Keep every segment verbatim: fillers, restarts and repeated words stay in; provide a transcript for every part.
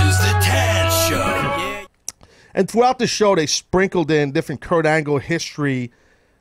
is the Taz Show. And throughout the show, they sprinkled in different Kurt Angle history,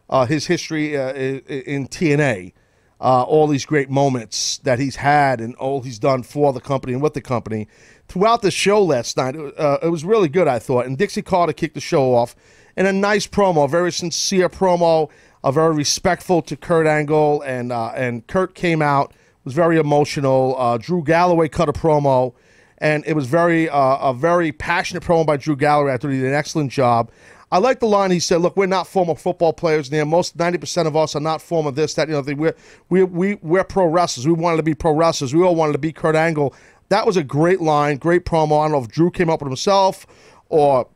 uh, his history uh, in T N A, uh, all these great moments that he's had and all he's done for the company and with the company. Throughout the show last night, uh, it was really good, I thought. And Dixie Carter kicked the show off in a nice promo, a very sincere promo, a very respectful to Kurt Angle. And, uh, and Kurt came out, was very emotional. Uh, Drew Galloway cut a promo, and it was very uh, a very passionate promo by Drew Galloway. I thought he did an excellent job. I like the line he said, look, we're not former football players. Near most ninety percent of us are not former this, that, you know, we're, we, we, we're pro wrestlers. We wanted to be pro wrestlers. We all wanted to be Kurt Angle. That was a great line, great promo. I don't know if Drew came up with himself or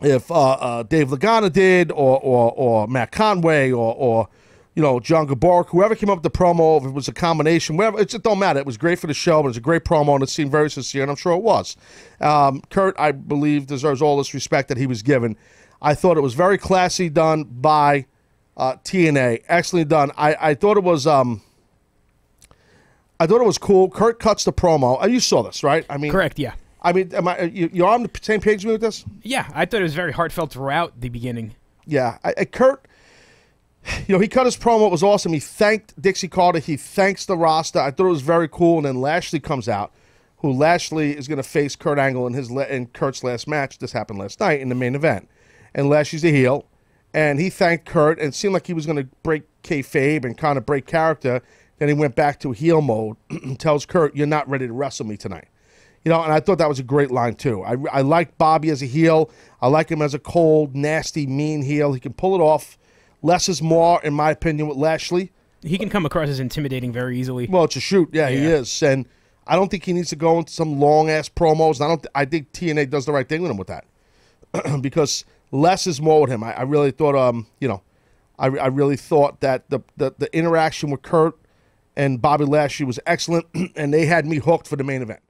if uh, uh, Dave Lagana did or, or, or Matt Conway or, or you know, John Gilbert, whoever came up with the promo, if it was a combination, whatever, it just don't matter. It was great for the show, but it was a great promo, and it seemed very sincere, and I'm sure it was. Um, Kurt, I believe, deserves all this respect that he was given. I thought it was very classy done by uh, T N A. Excellently done. I, I thought it was um, I thought it was cool. Kurt cuts the promo. Oh, you saw this, right? I mean, correct, yeah. I mean, am I, you, you're on the same page with me with this? Yeah, I thought it was very heartfelt throughout the beginning. Yeah, I, I, Kurt... You know, he cut his promo. It was awesome. He thanked Dixie Carter. He thanks the roster. I thought it was very cool. And then Lashley comes out, who Lashley is going to face Kurt Angle in his in Kurt's last match. This happened last night in the main event. And Lashley's a heel. And he thanked Kurt. And it seemed like he was going to break kayfabe and kind of break character. Then he went back to heel mode and tells Kurt, you're not ready to wrestle me tonight. You know, and I thought that was a great line, too. I, I like Bobby as a heel. I like him as a cold, nasty, mean heel. He can pull it off. Less is more, in my opinion, with Lashley. He can come across as intimidating very easily. Well, it's a shoot. Yeah, yeah, he is. And I don't think he needs to go into some long-ass promos. I don't. Th I think T N A does the right thing with him with that. Because less is more with him. I, I really thought, um, you know, I, I really thought that the, the, the interaction with Kurt and Bobby Lashley was excellent, and they had me hooked for the main event.